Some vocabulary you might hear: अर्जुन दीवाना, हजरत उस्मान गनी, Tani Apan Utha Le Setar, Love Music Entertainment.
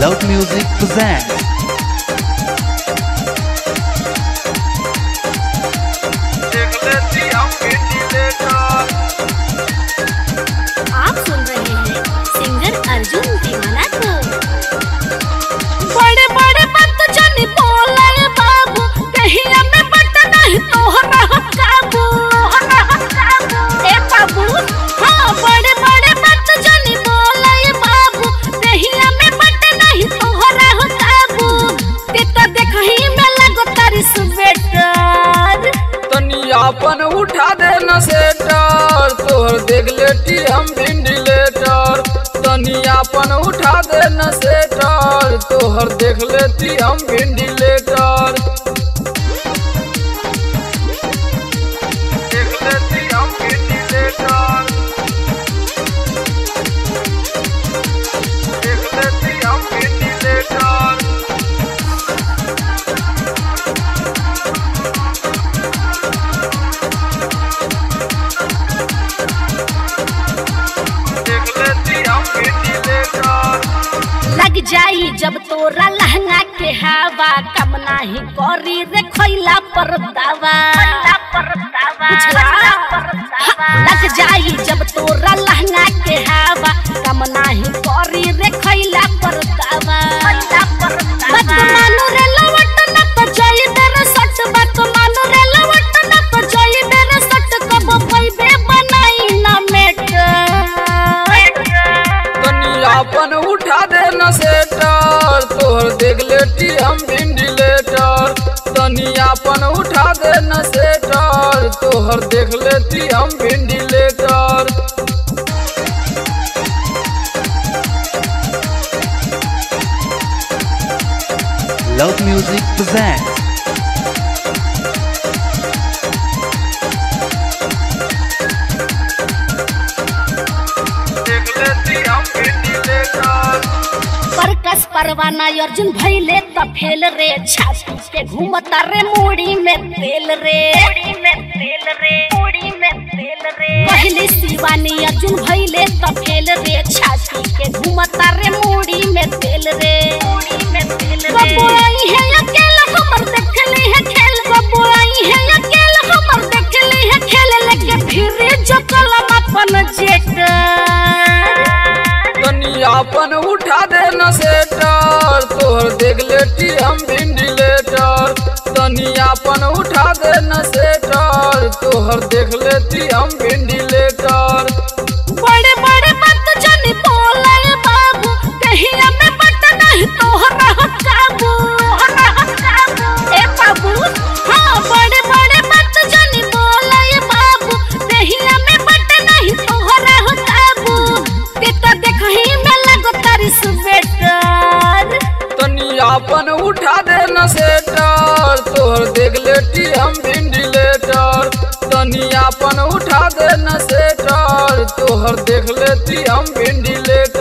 Love Music presents आप सुन रहे हैं सिंगर अर्जुन दीवाना को। बड़े बड़े बात जाने बोलल बाबू कहीं हमें पता नहीं तो हो रहा काबू ए बाबू। हाँ बड़े बड़े बात जाने बोलल बाबू कहीं हमें पता नहीं तो हो रहा काबू। तेता देख ही में लगो तारी सुबेटर तनी अपन उठा देना सेटर तोहर देख लेती हम भिंडिलेटर तनी अपन उठा देना सेटर तोहर देख लेती हम भिंडिलेटर देख लेती हम भिंडिलेटर देख लेती हम भिंडिलेटर। लग जाई जब तोरा लहंगा के हवा कम नाही करी रे खैला पर दावा लग जाई जब तोरा लहंगा के हवा कम नाही करी रे खैला पर दावा। मत मानो रे लवट न तो जाई बेर सट मत मानो रे लवट न तो जाई बेर सट कब पईबे बनाई ना मेट तनी अपन उठा देना सेटर तोहर देख लेती हम भिंडिलेटर तनी अपन उठा देना सेटर तोहर देख लेती हम भिंडिलेटर love music presents Parwana Arjun भैले त फेल रे छाती पे घूमता रे मुड़ी में तेल रे पहले शिवानी अर्जुन भैले त फेल रे छाती पे घूमता रे मुड़ी में तेल रे बबुआई है अकेला हमर देखले है खेल बबुआई है अकेला हमर देखले है खेल लेके फिरे जो कलम अपन जेट तनी अपन उठा देना सेटर तोहर देख लेती हम भिंडिलेटर तनी अपन उठा देना सेटर तोहर देख लेती हम भिंडिलेटर। बड़े बड़े बात जाने बोलल बाबू कहीं हमें पता नहीं तो हो रहा काबू ए बाबू। हाँ बड़े बड़े बात जाने बोलल बाबू कहीं हमें पता नहीं तो हो रहा काबू। तेता देख तनी अपन उठा देना सेटर तोहर देख लेती हम भिंडिलेटर तनी अपन उठा देना सेटर तोहर देख लेती हम भिंडिलेटर।